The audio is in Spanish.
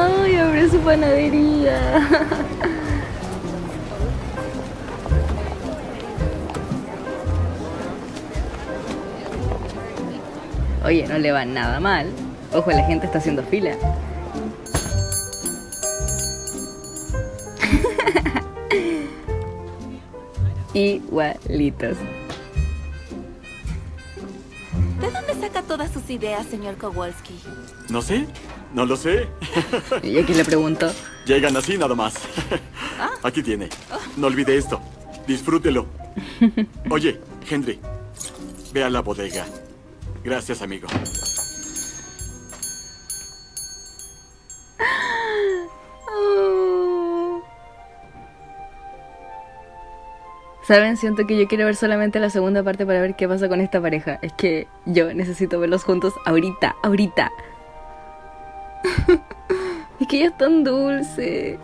Ay, abre su panadería. Oye, no le va nada mal. Ojo, la gente está haciendo fila. Igualitos. ¿De dónde saca todas sus ideas, señor Kowalski? No sé. No lo sé. ¿Y a quién le pregunto? Llegan así nada más. Aquí tiene. No olvide esto. Disfrútelo. Oye, Henry, ve a la bodega. Gracias, amigo. ¿Saben? Siento que yo quiero ver solamente la segunda parte para ver qué pasa con esta pareja. Es que yo necesito verlos juntos ahorita, ahorita. Es que ella es tan dulce.